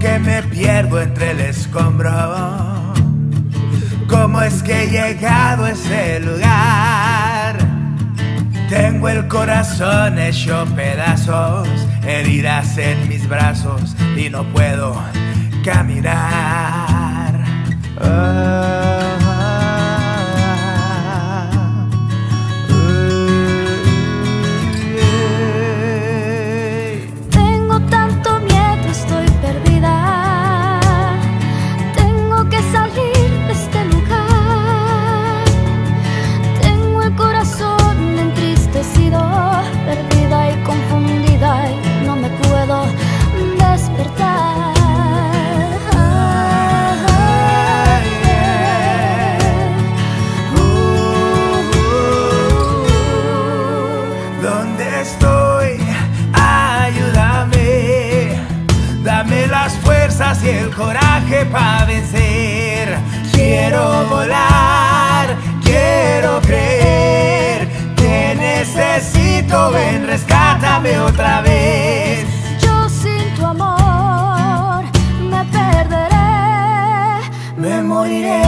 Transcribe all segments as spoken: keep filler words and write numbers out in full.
que me pierdo entre el escombro. ¿Cómo es que he llegado a ese lugar? Tengo el corazón hecho pedazos, heridas en mis brazos y no puedo caminar. Oh. ¿Dónde estoy? Ayúdame, dame las fuerzas y el coraje para vencer. Quiero volar, quiero creer, te necesito, ven, rescátame otra vez. Yo sin tu amor me perderé, me moriré.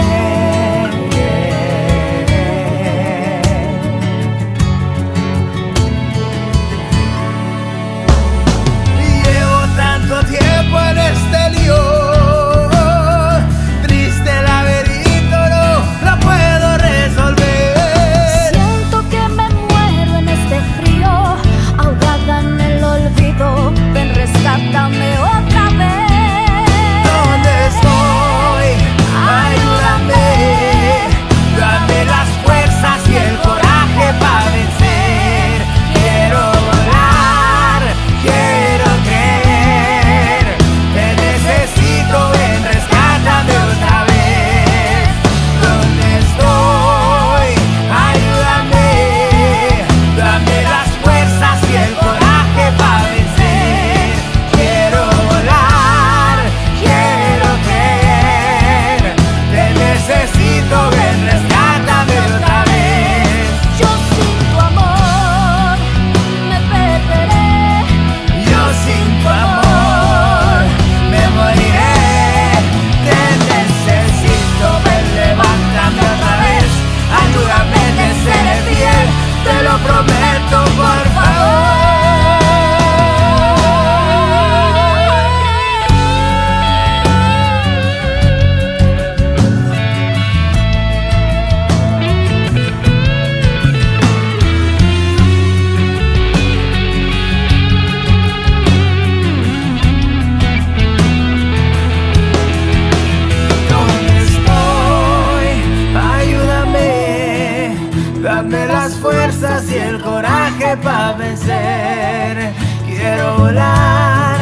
Dame las fuerzas y el coraje para vencer. Quiero volar,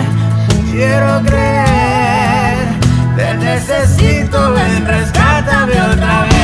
quiero creer, te necesito, ven, rescátame otra vez.